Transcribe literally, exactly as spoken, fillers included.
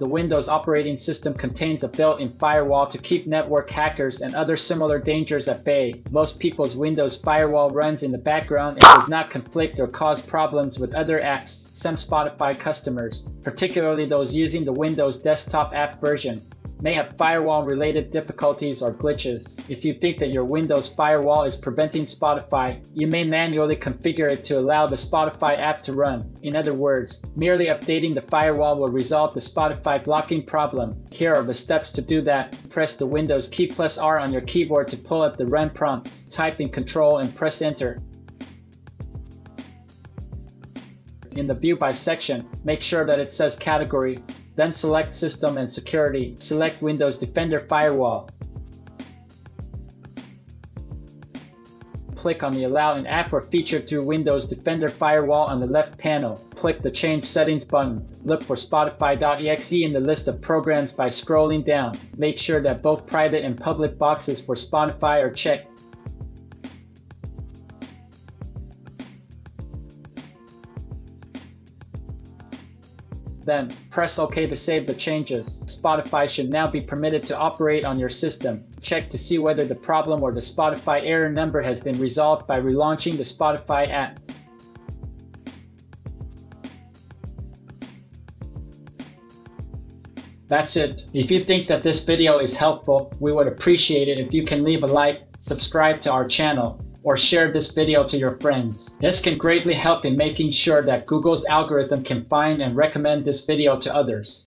the Windows operating system contains a built-in firewall to keep network hackers and other similar dangers at bay. Most people's Windows firewall runs in the background and does not conflict or cause problems with other apps. Some Spotify customers, particularly those using the Windows desktop app version, may have firewall-related difficulties or glitches. If you think that your Windows firewall is preventing Spotify, you may manually configure it to allow the Spotify app to run. In other words, merely updating the firewall will resolve the Spotify blocking problem. Here are the steps to do that. Press the Windows key plus R on your keyboard to pull up the run prompt. Type in Control and press Enter. In the View By section, make sure that it says Category. Then select System and Security. Select Windows Defender Firewall. Click on the Allow an app or feature through Windows Defender Firewall on the left panel. Click the Change Settings button. Look for Spotify dot E X E in the list of programs by scrolling down. Make sure that both private and public boxes for Spotify are checked. Then, press OK to save the changes. Spotify should now be permitted to operate on your system. Check to see whether the problem or the Spotify error number has been resolved by relaunching the Spotify app. That's it. If you think that this video is helpful, we would appreciate it if you can leave a like, subscribe to our channel, or share this video to your friends. This can greatly help in making sure that Google's algorithm can find and recommend this video to others.